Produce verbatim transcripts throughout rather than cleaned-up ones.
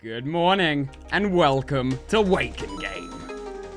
Good morning, and welcome to Wake 'N' Game.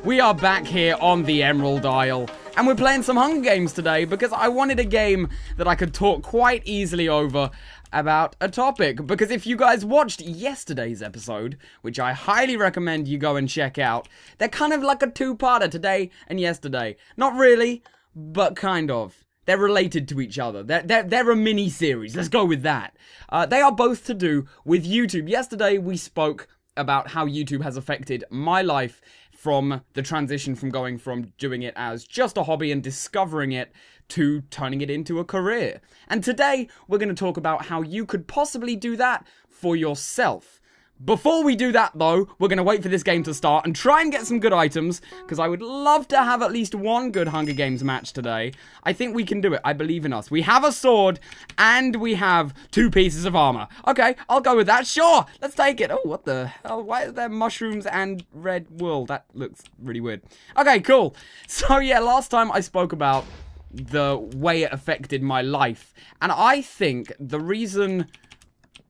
We are back here on the Emerald Isle, and we're playing some Hunger Games today because I wanted a game that I could talk quite easily over about a topic. Because if you guys watched yesterday's episode, which I highly recommend you go and check out, they're kind of like a two-parter, today and yesterday. Not really, but kind of. They're related to each other. They're, they're, they're a mini-series. Let's go with that. Uh, they are both to do with YouTube. Yesterday, we spoke about how YouTube has affected my life from the transition from going from doing it as just a hobby and discovering it to turning it into a career. And today, we're going to talk about how you could possibly do that for yourself. Before we do that, though, we're going to wait for this game to start and try and get some good items, because I would love to have at least one good Hunger Games match today. I think we can do it. I believe in us. We have a sword, and we have two pieces of armor. Okay, I'll go with that. Sure, let's take it. Oh, what the hell? Why are there mushrooms and red wool? That looks really weird. Okay, cool. So, yeah, last time I spoke about the way it affected my life, and I think the reason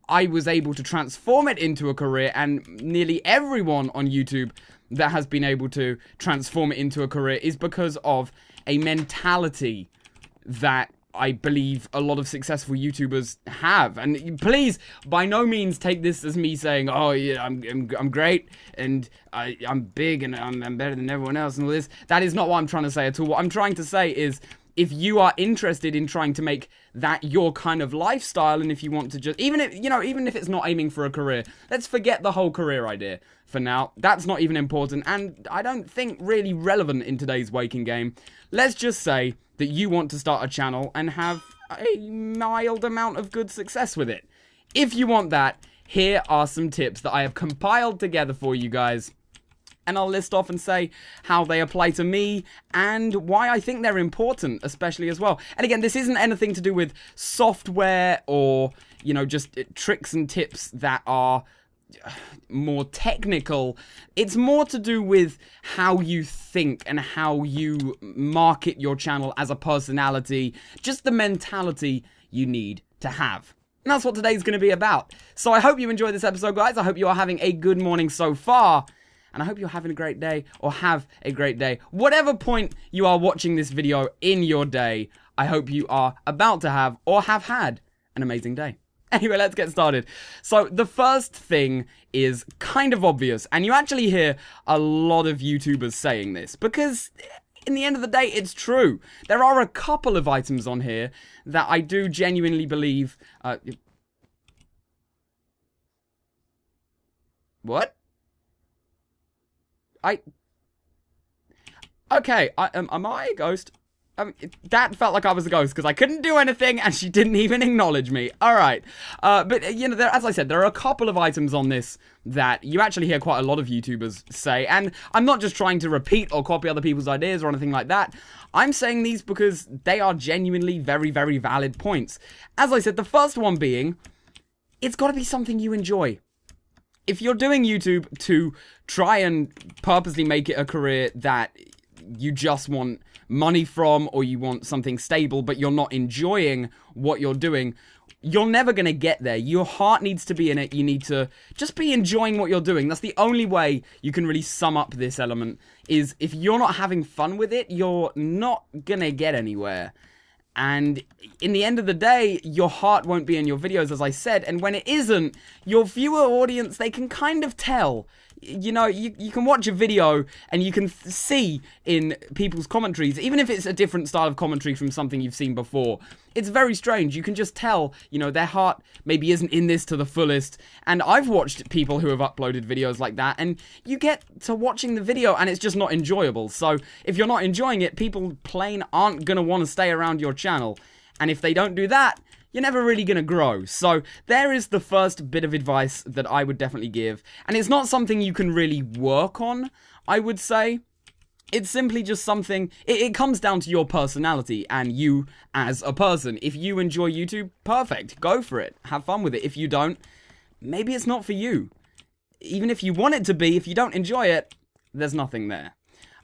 I was able to transform it into a career, and nearly everyone on YouTube that has been able to transform it into a career, is because of a mentality that I believe a lot of successful YouTubers have. And please, by no means take this as me saying, oh yeah, I'm, I'm, I'm great, and I, I'm big, and I'm, I'm better than everyone else, and all this. That is not what I'm trying to say at all. What I'm trying to say is, if you are interested in trying to make that your kind of lifestyle, and if you want to just, even if, you know, even if it's not aiming for a career, let's forget the whole career idea for now. That's not even important, and I don't think really relevant in today's Wake 'N' Game. Let's just say that you want to start a channel and have a mild amount of good success with it. If you want that, here are some tips that I have compiled together for you guys. And I'll list off and say how they apply to me and why I think they're important, especially as well. And again, this isn't anything to do with software or, you know, just tricks and tips that are more technical. It's more to do with how you think and how you market your channel as a personality, just the mentality you need to have. And that's what today's going to be about. So I hope you enjoy this episode, guys. I hope you are having a good morning so far. And I hope you're having a great day, or have a great day. Whatever point you are watching this video in your day, I hope you are about to have, or have had, an amazing day. Anyway, let's get started. So the first thing is kind of obvious, and you actually hear a lot of YouTubers saying this, because in the end of the day, it's true. There are a couple of items on here that I do genuinely believe... Uh, what? I... Okay, I, um, am I a ghost? Um, that felt like I was a ghost, because I couldn't do anything, and she didn't even acknowledge me. Alright, uh, but, you know, there, as I said, there are a couple of items on this that you actually hear quite a lot of YouTubers say, and I'm not just trying to repeat or copy other people's ideas or anything like that. I'm saying these because they are genuinely very, very valid points. As I said, the first one being, it's got to be something you enjoy. If you're doing YouTube to try and purposely make it a career that you just want money from, or you want something stable, but you're not enjoying what you're doing, you're never going to get there. Your heart needs to be in it. You need to just be enjoying what you're doing. That's the only way you can really sum up this element, is if you're not having fun with it, you're not going to get anywhere. And in the end of the day, your heart won't be in your videos, as I said, and when it isn't, your viewer audience, they can kind of tell. You know, you, you can watch a video and you can see in people's commentaries, even if it's a different style of commentary from something you've seen before, it's very strange. You can just tell, you know, their heart maybe isn't in this to the fullest. And I've watched people who have uploaded videos like that, and you get to watching the video and it's just not enjoyable. So if you're not enjoying it, people plain aren't going to want to stay around your channel. And if they don't do that, you're never really going to grow. So there is the first bit of advice that I would definitely give. And it's not something you can really work on, I would say. It's simply just something, it, it comes down to your personality and you as a person. If you enjoy YouTube, perfect. Go for it. Have fun with it. If you don't, maybe it's not for you. Even if you want it to be, if you don't enjoy it, there's nothing there.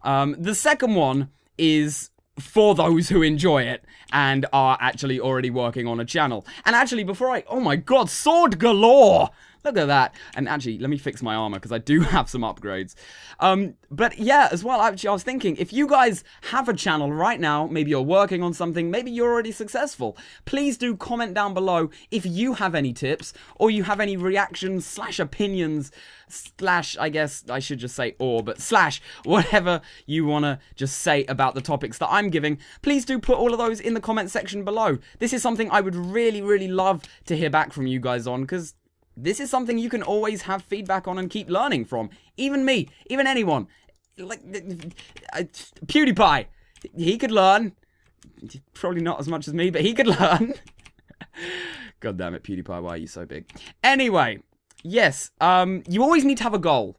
Um, the second one is for those who enjoy it and are actually already working on a channel. And actually, before I... Oh my god, sword galore! Look at that. And actually, let me fix my armor, because I do have some upgrades. Um, but yeah, as well, actually, I was thinking, if you guys have a channel right now, maybe you're working on something, maybe you're already successful, please do comment down below if you have any tips, or you have any reactions slash opinions slash, I guess I should just say or, but slash whatever you want to just say about the topics that I'm giving. Please do put all of those in the comment section below. This is something I would really, really love to hear back from you guys on, because this is something you can always have feedback on and keep learning from. Even me, even anyone. Like, uh, PewDiePie, he could learn. Probably not as much as me, but he could learn. God damn it, PewDiePie, why are you so big? Anyway, yes, um, you always need to have a goal.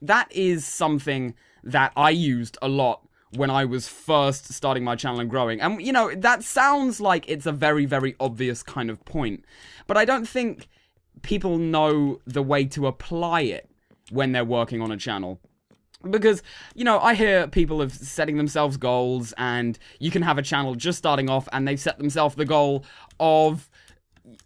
That is something that I used a lot when I was first starting my channel and growing. And, you know, that sounds like it's a very, very obvious kind of point. But I don't think people know the way to apply it when they're working on a channel. Because, you know, I hear people of setting themselves goals, and you can have a channel just starting off and they've set themselves the goal of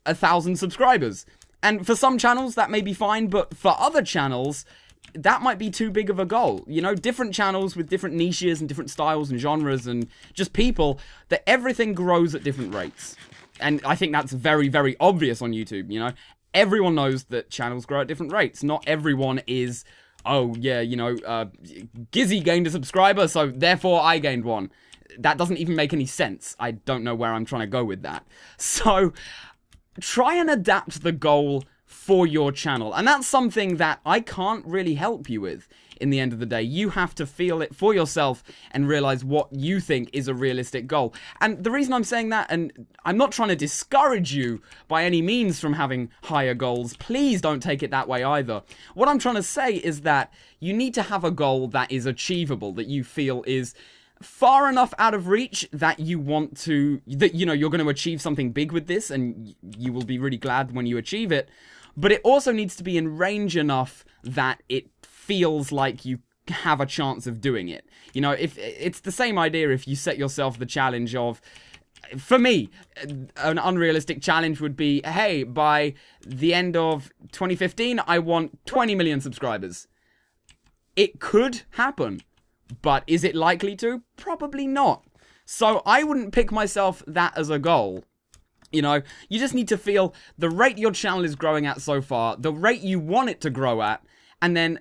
a thousand subscribers. And for some channels, that may be fine, but for other channels, that might be too big of a goal. You know, different channels with different niches and different styles and genres and just people, that everything grows at different rates. And I think that's very, very obvious on YouTube, you know? Everyone knows that channels grow at different rates. Not everyone is, oh, yeah, you know, uh, Gizzy gained a subscriber, so therefore I gained one. That doesn't even make any sense. I don't know where I'm trying to go with that. So try and adapt the goal for your channel. And that's something that I can't really help you with in the end of the day. You have to feel it for yourself and realize what you think is a realistic goal. And the reason I'm saying that, and I'm not trying to discourage you by any means from having higher goals, please don't take it that way either. What I'm trying to say is that you need to have a goal that is achievable, that you feel is far enough out of reach that you want to, that you know you're going to achieve something big with this, and you will be really glad when you achieve it. But it also needs to be in range enough that it feels like you have a chance of doing it. You know, if it's the same idea if you set yourself the challenge of, for me, an unrealistic challenge would be, hey, by the end of twenty fifteen, I want twenty million subscribers. It could happen, but is it likely to? Probably not. So I wouldn't pick myself that as a goal. You know, you just need to feel the rate your channel is growing at so far, the rate you want it to grow at, and then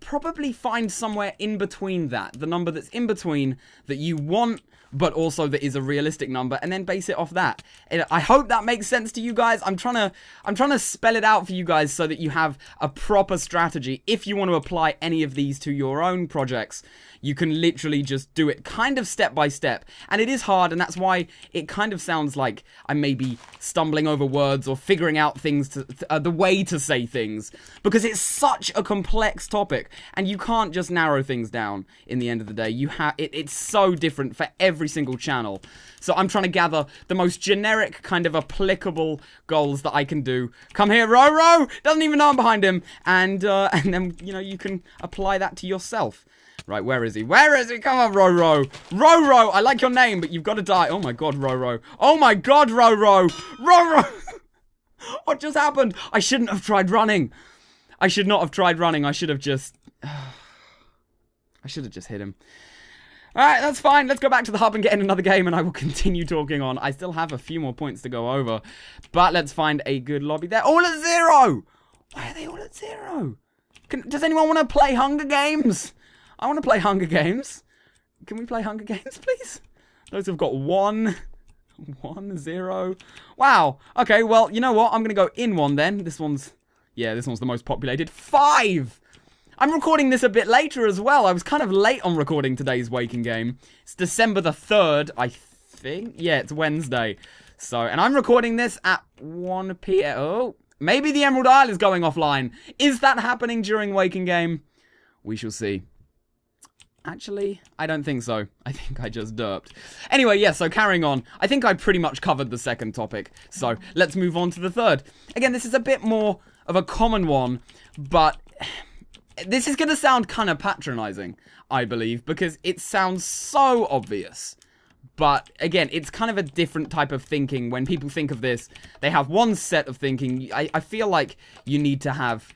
probably find somewhere in between that, the number that's in between that you want, but also that is a realistic number, and then base it off that. And I hope that makes sense to you guys. I'm trying to, I'm trying to spell it out for you guys so that you have a proper strategy. If you want to apply any of these to your own projects, you can literally just do it kind of step by step. And it is hard, and that's why it kind of sounds like I may be stumbling over words or figuring out things, to, uh, the way to say things, because it's such a complex topic, and you can't just narrow things down in the end of the day. You have it, it's so different for every Every single channel. So I'm trying to gather the most generic kind of applicable goals that I can do. Come here, Roro! Doesn't even know I'm behind him. And uh, and then, you know, you can apply that to yourself. Right, where is he? Where is he? Come on, Roro. Roro, I like your name, but you've got to die. Oh my god, Roro. Oh my god, Roro. Roro! What just happened? I shouldn't have tried running. I should not have tried running. I should have just... I should have just hit him. Alright, that's fine. Let's go back to the hub and get in another game, and I will continue talking on. I still have a few more points to go over, but let's find a good lobby. They're all at zero! Why are they all at zero? Can, does anyone want to play Hunger Games? I want to play Hunger Games. Can we play Hunger Games, please? Those have got one, one, zero. Wow. Okay, well, you know what? I'm going to go in one then. This one's, yeah, this one's the most populated. Five! I'm recording this a bit later as well. I was kind of late on recording today's Wake 'N' Game. It's December the third, I think. Yeah, it's Wednesday. So, and I'm recording this at one p m Oh, maybe the Emerald Isle is going offline. Is that happening during Wake 'N' Game? We shall see. Actually, I don't think so. I think I just derped. Anyway, yeah, so carrying on. I think I pretty much covered the second topic. So, let's move on to the third. Again, this is a bit more of a common one, but... this is going to sound kind of patronizing, I believe, because it sounds so obvious. But again, it's kind of a different type of thinking. When people think of this, they have one set of thinking. I, I feel like you need to have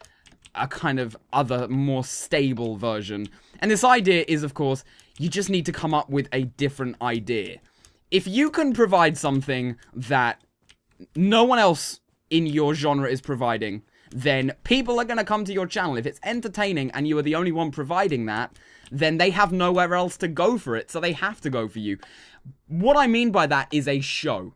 a kind of other, more stable version. And this idea is, of course, you just need to come up with a different idea. If you can provide something that no one else in your genre is providing, then people are going to come to your channel. If it's entertaining and you are the only one providing that, then they have nowhere else to go for it, so they have to go for you. What I mean by that is a show.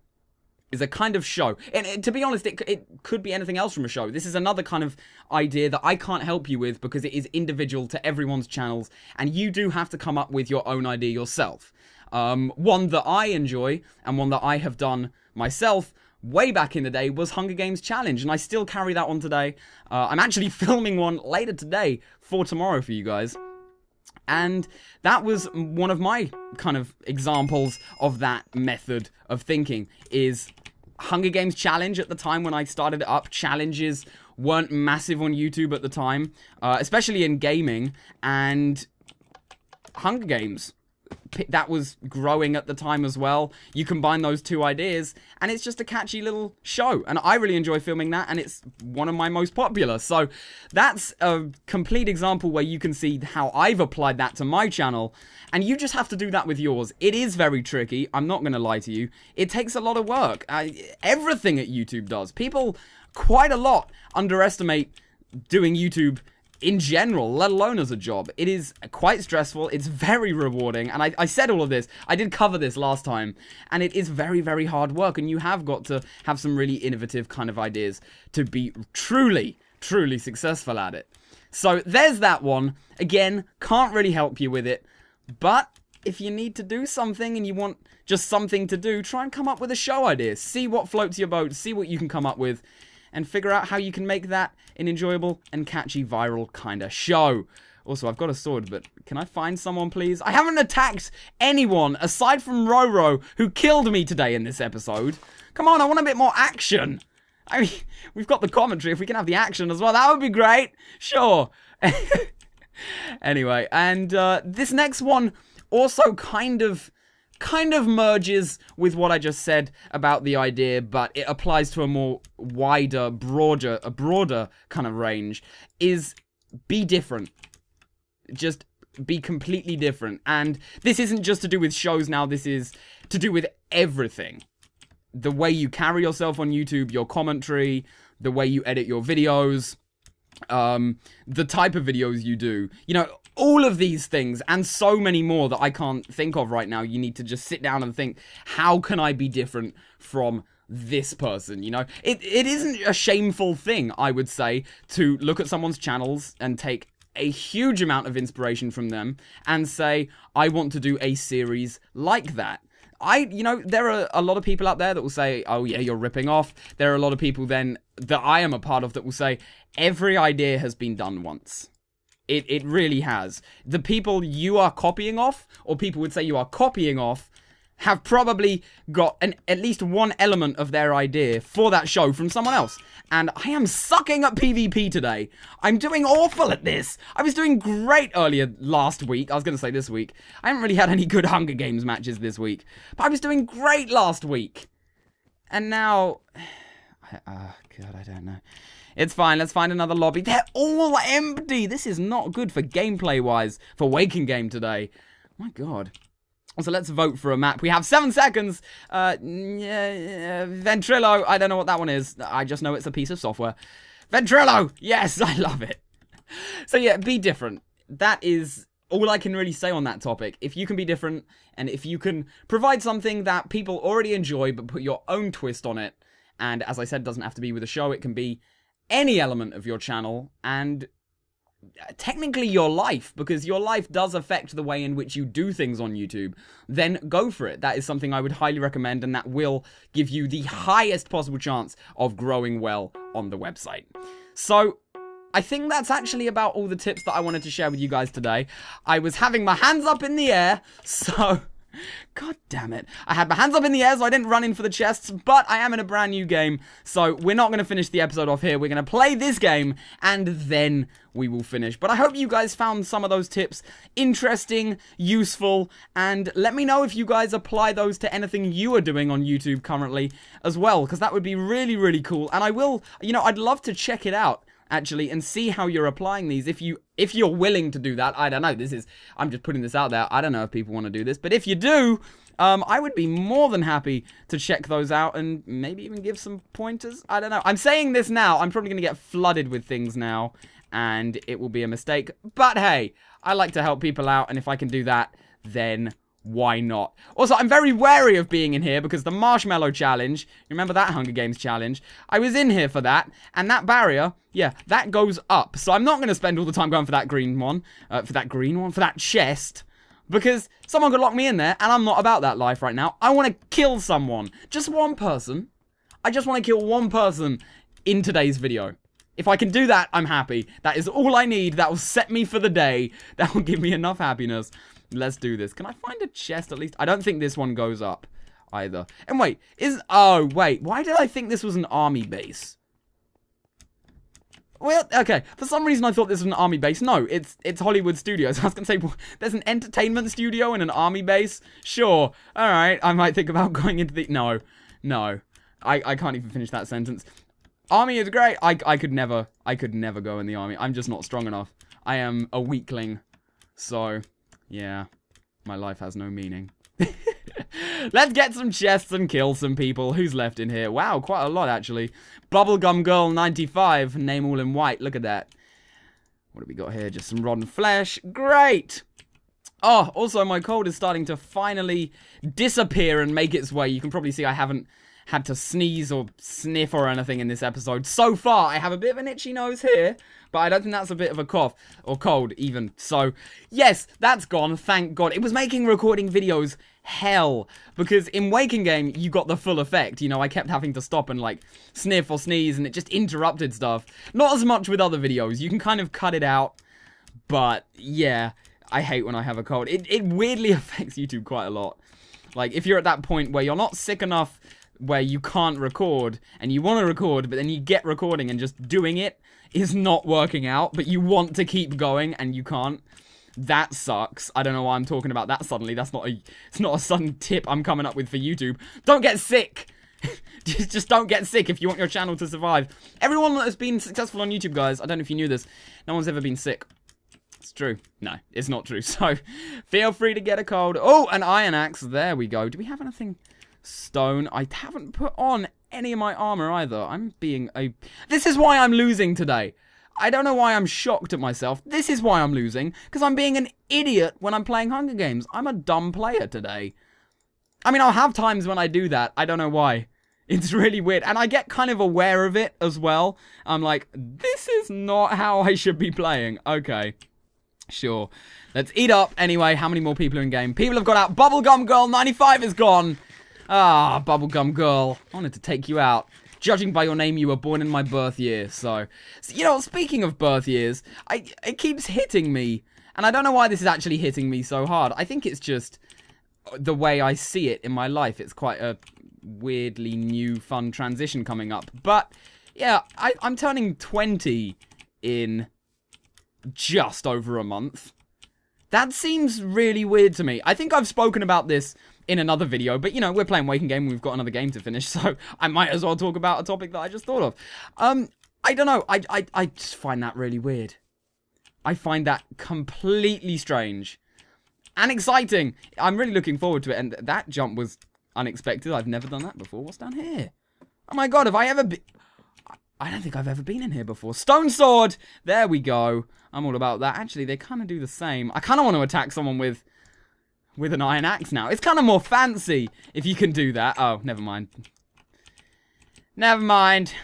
Is a kind of show. And it, to be honest, it, it could be anything else from a show. This is another kind of idea that I can't help you with because it is individual to everyone's channels, and you do have to come up with your own idea yourself. Um, one that I enjoy, and one that I have done myself, way back in the day, was Hunger Games Challenge, and I still carry that on today. Uh, I'm actually filming one later today for tomorrow for you guys. And that was one of my kind of examples of that method of thinking, is Hunger Games Challenge. At the time when I started it up, challenges weren't massive on YouTube at the time, uh, especially in gaming, and Hunger Games, that was growing at the time as well. You combine those two ideas, and it's just a catchy little show, and I really enjoy filming that, and it's one of my most popular. So that's a complete example where you can see how I've applied that to my channel, and you just have to do that with yours. It is very tricky, I'm not going to lie to you. It takes a lot of work. I, everything at YouTube does. People quite a lot underestimate doing YouTube in general, let alone as a job. It is quite stressful, it's very rewarding, and I, I said all of this, I did cover this last time, and it is very, very hard work, and you have got to have some really innovative kind of ideas to be truly, truly successful at it. So there's that one. Again, can't really help you with it, but if you need to do something and you want just something to do, try and come up with a show idea. See what floats your boat, see what you can come up with, and figure out how you can make that an enjoyable and catchy viral kind of show. Also, I've got a sword, but can I find someone, please? I haven't attacked anyone aside from Roro, who killed me today in this episode. Come on, I want a bit more action. I mean, we've got the commentary. If we can have the action as well, that would be great. Sure. Anyway, and uh, this next one also kind of... kind of merges with what I just said about the idea, but it applies to a more wider, broader, a broader kind of range, is be different. Just be completely different. And this isn't just to do with shows now, this is to do with everything. The way you carry yourself on YouTube, your commentary, the way you edit your videos, um, the type of videos you do. You know, all of these things, and so many more that I can't think of right now. You need to just sit down and think, how can I be different from this person, you know? It, it isn't a shameful thing, I would say, to look at someone's channels and take a huge amount of inspiration from them and say, I want to do a series like that. I, you know, there are a lot of people out there that will say, oh yeah, you're ripping off. There are a lot of people then that I am a part of that will say, every idea has been done once. It, it really has. The people you are copying off, or people would say you are copying off, have probably got an, at least one element of their idea for that show from someone else. And I am sucking at PvP today. I'm doing awful at this. I was doing great earlier last week. I was going to say this week. I haven't really had any good Hunger Games matches this week. But I was doing great last week. And now... oh, God, I don't know. It's fine, let's find another lobby. They're all empty! This is not good for gameplay-wise for Wake 'N' Game today. My God. So let's vote for a map. We have seven seconds. Uh, Ventrilo, I don't know what that one is. I just know it's a piece of software. Ventrilo! Yes, I love it. So yeah, be different. That is all I can really say on that topic. If you can be different, and if you can provide something that people already enjoy, but put your own twist on it, and as I said, it doesn't have to be with a show, it can be any element of your channel, and technically your life, because your life does affect the way in which you do things on YouTube, then go for it. That is something I would highly recommend, and that will give you the highest possible chance of growing well on the website. So I think that's actually about all the tips that I wanted to share with you guys today. I was having my hands up in the air, so God damn it. I had my hands up in the air, so I didn't run in for the chests, but I am in a brand new game, so we're not going to finish the episode off here. We're going to play this game, and then we will finish. But I hope you guys found some of those tips interesting, useful, and let me know if you guys apply those to anything you are doing on YouTube currently as well, because that would be really, really cool. And I will, you know, I'd love to check it out, actually, and see how you're applying these. If you, if you're willing to do that, I don't know, this is, I'm just putting this out there, I don't know if people want to do this, but if you do, um, I would be more than happy to check those out and maybe even give some pointers, I don't know. I'm saying this now, I'm probably going to get flooded with things now, and it will be a mistake, but hey, I like to help people out, and if I can do that, then why not? Also, I'm very wary of being in here because the Marshmallow Challenge, you remember that Hunger Games Challenge? I was in here for that, and that barrier, yeah, that goes up. So I'm not going to spend all the time going for that green one, uh, for that green one, for that chest, because someone could lock me in there, and I'm not about that life right now. I want to kill someone. Just one person. I just want to kill one person in today's video. If I can do that, I'm happy. That is all I need. That will set me for the day. That will give me enough happiness. Let's do this. Can I find a chest at least? I don't think this one goes up either. And wait, is... Oh, wait. Why did I think this was an army base? Well, okay. For some reason, I thought this was an army base. No, it's it's Hollywood Studios. I was going to say, well, there's an entertainment studio and an army base? Sure. All right. I might think about going into the... No. No. I, I can't even finish that sentence. Army is great. I, I could never... I could never go in the army. I'm just not strong enough. I am a weakling. So... yeah, my life has no meaning. Let's get some chests and kill some people. Who's left in here? Wow, quite a lot, actually. Bubblegum girl ninety-five, name all in white. Look at that. What have we got here? Just some rotten flesh. Great! Oh, also, my cold is starting to finally disappear and make its way. You can probably see I haven't had to sneeze or sniff or anything in this episode. So far, I have a bit of an itchy nose here, but I don't think that's a bit of a cough or cold even. So, yes, that's gone, thank God. It was making recording videos hell, because in Wake 'N' Game, you got the full effect. You know, I kept having to stop and, like, sniff or sneeze, and it just interrupted stuff. Not as much with other videos. You can kind of cut it out, but, yeah, I hate when I have a cold. It, it weirdly affects YouTube quite a lot. Like, if you're at that point where you're not sick enough where you can't record, and you want to record, but then you get recording, and just doing it is not working out, but you want to keep going, and you can't. That sucks. I don't know why I'm talking about that suddenly. That's not a, it's not a sudden tip I'm coming up with for YouTube. Don't get sick! just, just don't get sick if you want your channel to survive. Everyone that has been successful on YouTube, guys, I don't know if you knew this, no one's ever been sick. It's true. No, it's not true, so feel free to get a cold. Oh, an iron axe. There we go. Do we have anything... stone. I haven't put on any of my armor either. I'm being a... This is why I'm losing today. I don't know why I'm shocked at myself. This is why I'm losing, because I'm being an idiot when I'm playing Hunger Games. I'm a dumb player today. I mean, I'll have times when I do that. I don't know why. It's really weird, and I get kind of aware of it as well. I'm like, this is not how I should be playing. Okay. Sure. Let's eat up. Anyway, how many more people are in game? People have got out. Bubblegum girl ninety-five is gone. Ah, Bubblegum Girl, I wanted to take you out. Judging by your name, you were born in my birth year, so... so you know, speaking of birth years, I, it keeps hitting me. And I don't know why this is actually hitting me so hard. I think it's just the way I see it in my life. It's quite a weirdly new, fun transition coming up. But, yeah, I, I'm turning twenty in just over a month. That seems really weird to me. I think I've spoken about this... in another video, but you know, we're playing Wake 'N' Game and we've got another game to finish, so I might as well talk about a topic that I just thought of. Um, I don't know, I, I, I just find that really weird. I find that completely strange. And exciting! I'm really looking forward to it, and that jump was unexpected. I've never done that before. What's down here? Oh my god, have I ever been... I don't think I've ever been in here before. Stone sword! There we go. I'm all about that. Actually, they kind of do the same. I kind of want to attack someone with... with an iron axe now. It's kind of more fancy if you can do that. Oh, never mind. Never mind.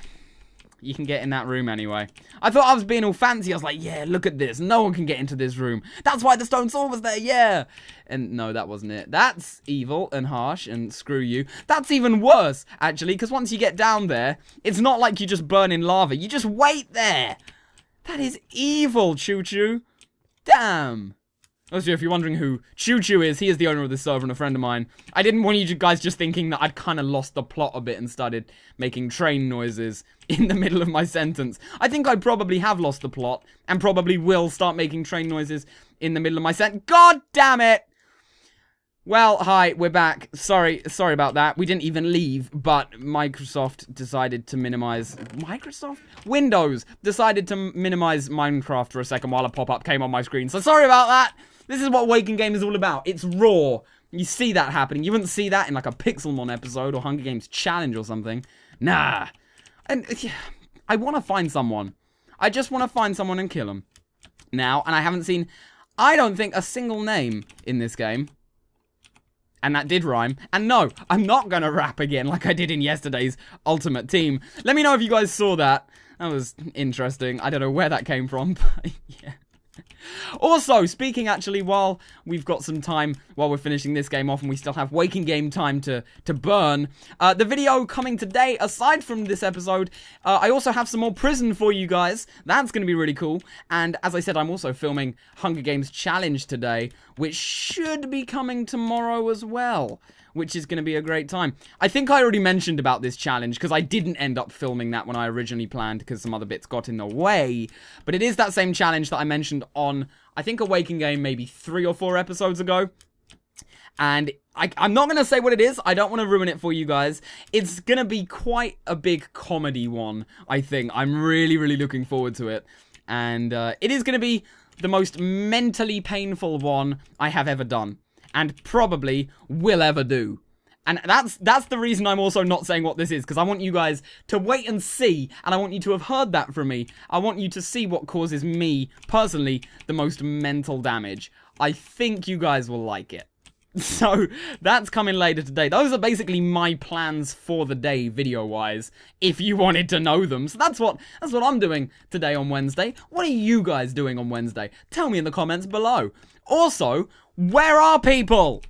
You can get in that room anyway. I thought I was being all fancy. I was like, yeah, look at this. No one can get into this room. That's why the stone sword was there, yeah. And no, that wasn't it. That's evil and harsh and screw you. That's even worse, actually, because once you get down there, it's not like you just burn in lava. You just wait there. That is evil, Choo Choo. Damn. Also, if you're wondering who Choo Choo is, he is the owner of this server and a friend of mine. I didn't want you guys just thinking that I'd kind of lost the plot a bit and started making train noises in the middle of my sentence. I think I probably have lost the plot and probably will start making train noises in the middle of my sentence. God damn it! Well, hi, we're back. Sorry, sorry about that. We didn't even leave, but Microsoft decided to minimize... Microsoft? Windows decided to minimize Minecraft for a second while a pop-up came on my screen. So sorry about that. This is what Wake 'N' Game is all about. It's raw. You see that happening. You wouldn't see that in like a Pixelmon episode or Hunger Games Challenge or something. Nah. And yeah, I want to find someone. I just want to find someone and kill them. Now, and I haven't seen, I don't think, a single name in this game. And that did rhyme. And no, I'm not gonna rap again like I did in yesterday's Ultimate Team. Let me know if you guys saw that. That was interesting. I don't know where that came from, but yeah. Also, speaking actually, while we've got some time, while we're finishing this game off and we still have Wake 'N' Game time to, to burn, uh, the video coming today, aside from this episode, uh, I also have some more prison for you guys. That's going to be really cool. And as I said, I'm also filming Hunger Games Challenge today, which should be coming tomorrow as well, which is going to be a great time. I think I already mentioned about this challenge, because I didn't end up filming that when I originally planned, because some other bits got in the way. But it is that same challenge that I mentioned on, I think, a Wake 'N' Game maybe three or four episodes ago. And I, I'm not going to say what it is. I don't want to ruin it for you guys. It's going to be quite a big comedy one, I think. I'm really, really looking forward to it. And uh, it is going to be the most mentally painful one I have ever done. And probably will ever do. And that's that's the reason I'm also not saying what this is, because I want you guys to wait and see, and I want you to have heard that from me. I want you to see what causes me, personally, the most mental damage. I think you guys will like it. So, that's coming later today. Those are basically my plans for the day, video-wise, if you wanted to know them. So that's what that's what I'm doing today on Wednesday. What are you guys doing on Wednesday? Tell me in the comments below. Also, where are people?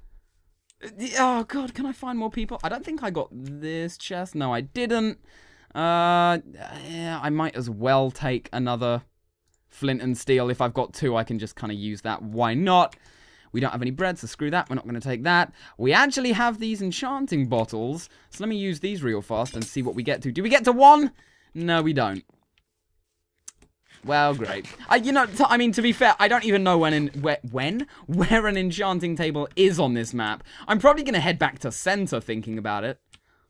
Oh, God, can I find more people? I don't think I got this chest. No, I didn't. Uh, yeah, I might as well take another flint and steel. If I've got two, I can just kind of use that. Why not? We don't have any bread, so screw that. We're not going to take that. We actually have these enchanting bottles. So let me use these real fast and see what we get to. Do we get to one? No, we don't. Well, great. I, you know, t I mean, to be fair, I don't even know when, in, where, when, where an enchanting table is on this map. I'm probably going to head back to center thinking about it.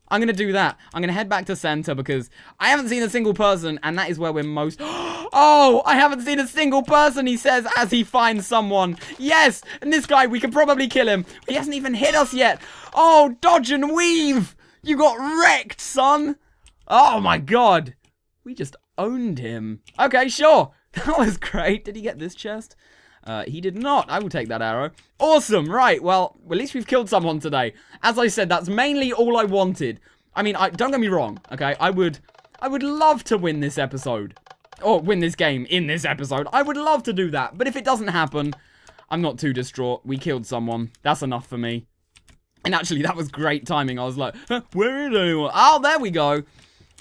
I'm going to do that. I'm going to head back to center because I haven't seen a single person, and that is where we're most... Oh, I haven't seen a single person, he says, as he finds someone. Yes, and this guy, we can probably kill him. He hasn't even hit us yet. Oh, dodge and weave. You got wrecked, son. Oh, my God. We just... owned him. Okay, sure. That was great. Did he get this chest? Uh, he did not. I will take that arrow. Awesome. Right. Well, at least we've killed someone today. As I said, that's mainly all I wanted. I mean, I, don't get me wrong. Okay, I would, I would love to win this episode, or win this game in this episode. I would love to do that. But if it doesn't happen, I'm not too distraught. We killed someone. That's enough for me. And actually, that was great timing. I was like, huh, where is anyone? Oh, there we go.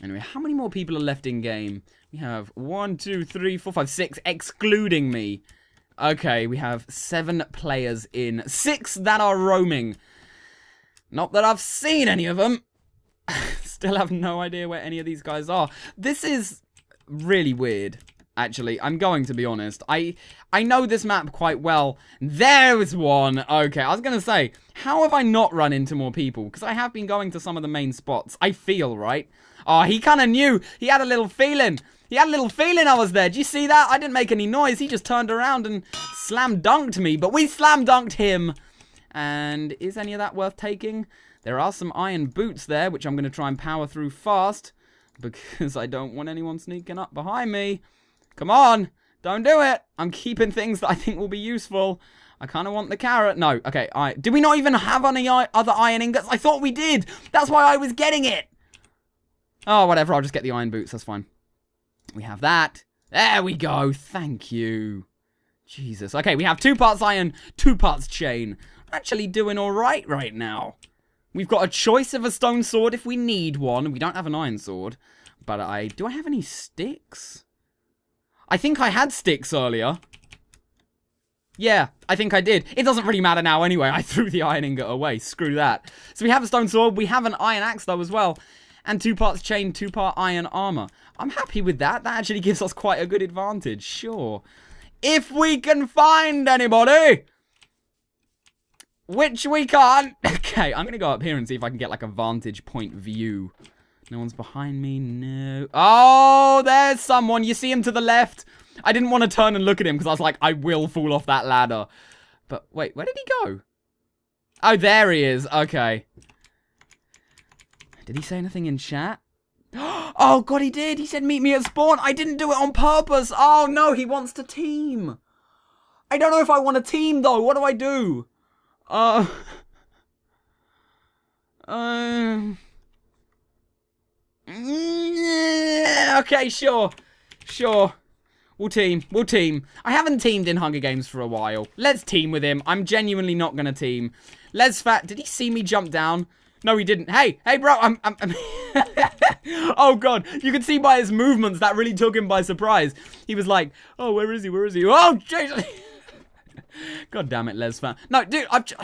Anyway, how many more people are left in game? We have one, two, three, four, five, six, excluding me. Okay, we have seven players in. Six that are roaming. Not that I've seen any of them. Still have no idea where any of these guys are. This is really weird, actually. I'm going to be honest. I, I know this map quite well. There is one. Okay, I was going to say, how have I not run into more people? Because I have been going to some of the main spots. I feel, right? Oh, he kind of knew. He had a little feeling. He had a little feeling I was there. Do you see that? I didn't make any noise. He just turned around and slam dunked me. But we slam dunked him. And is any of that worth taking? There are some iron boots there, which I'm going to try and power through fast. Because I don't want anyone sneaking up behind me. Come on. Don't do it. I'm keeping things that I think will be useful. I kind of want the carrot. No. Okay. I do we not even have any other iron ingots? I thought we did. That's why I was getting it. Oh, whatever, I'll just get the iron boots, that's fine. We have that. There we go, thank you. Jesus. Okay, we have two parts iron, two parts chain. We're actually doing all right right now. We've got a choice of a stone sword if we need one. We don't have an iron sword. But I... do I have any sticks? I think I had sticks earlier. Yeah, I think I did. It doesn't really matter now anyway. I threw the iron ingot away. Screw that. So we have a stone sword. We have an iron axe, though, as well. And two parts chain, two part iron armor. I'm happy with that. That actually gives us quite a good advantage. Sure. If we can find anybody! Which we can't. Okay, I'm going to go up here and see if I can get, like, a vantage point view. No one's behind me. No. Oh, there's someone. You see him to the left? I didn't want to turn and look at him because I was like, I will fall off that ladder. But wait, where did he go? Oh, there he is. Okay. Did he say anything in chat? Oh, God, he did. He said, meet me at spawn. I didn't do it on purpose. Oh, no, he wants to team. I don't know if I want a team, though. What do I do? Uh... Um... Okay, sure. Sure. We'll team. We'll team. I haven't teamed in Hunger Games for a while. Let's team with him. I'm genuinely not going to team. LesFan, did he see me jump down? No, he didn't. Hey, hey, bro. I'm... I'm, I'm oh, God. You can see by his movements that really took him by surprise. He was like, oh, where is he? Where is he? Oh, Jesus. God damn it, LesFan. No, dude, I've, ju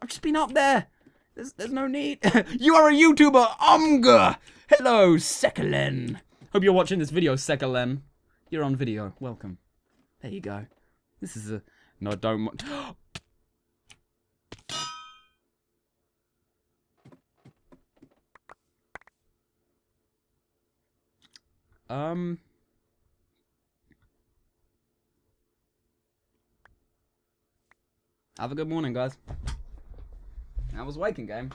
I've just been up there. There's, there's no need. You are a YouTuber, Omgah. Hello, Sekalen. Hope you're watching this video, Sekalen. You're on video. Welcome. There you go. This is a... No, don't... um... Have a good morning, guys. That was Wake 'N' Game.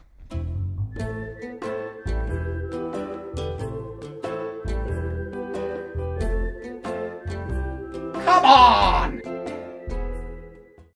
Come on!